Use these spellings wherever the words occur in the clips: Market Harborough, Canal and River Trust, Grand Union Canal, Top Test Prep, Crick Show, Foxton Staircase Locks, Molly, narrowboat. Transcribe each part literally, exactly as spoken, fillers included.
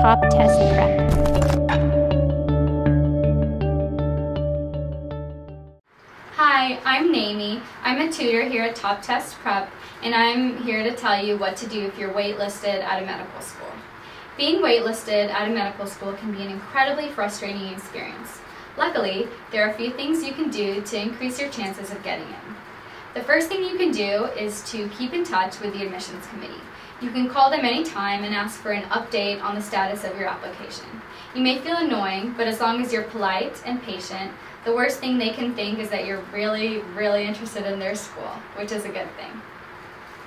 Top Test Prep. Hi, I'm Naomi. I'm a tutor here at Top Test Prep, and I'm here to tell you what to do if you're waitlisted at a medical school. Being waitlisted at a medical school can be an incredibly frustrating experience. Luckily, there are a few things you can do to increase your chances of getting in. The first thing you can do is to keep in touch with the admissions committee. You can call them anytime and ask for an update on the status of your application. You may feel annoying, but as long as you're polite and patient, the worst thing they can think is that you're really, really interested in their school, which is a good thing.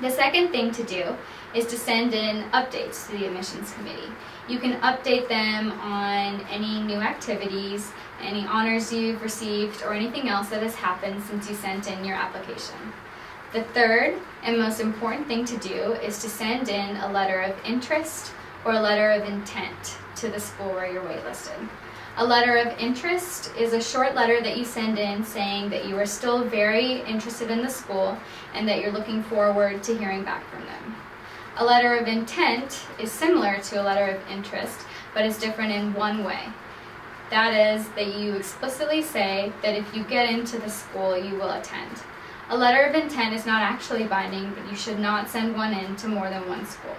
The second thing to do is to send in updates to the admissions committee. You can update them on any new activities, any honors you've received, or anything else that has happened since you sent in your application. The third and most important thing to do is to send in a letter of interest or a letter of intent to the school where you're waitlisted. A letter of interest is a short letter that you send in saying that you are still very interested in the school and that you're looking forward to hearing back from them. A letter of intent is similar to a letter of interest, but is different in one way. That is, that you explicitly say that if you get into the school, you will attend. A letter of intent is not actually binding, but you should not send one in to more than one school.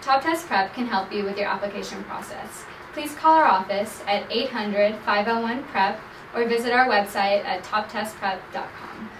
Top Test Prep can help you with your application process. Please call our office at eight hundred, five oh one, PREP or visit our website at top test prep dot com.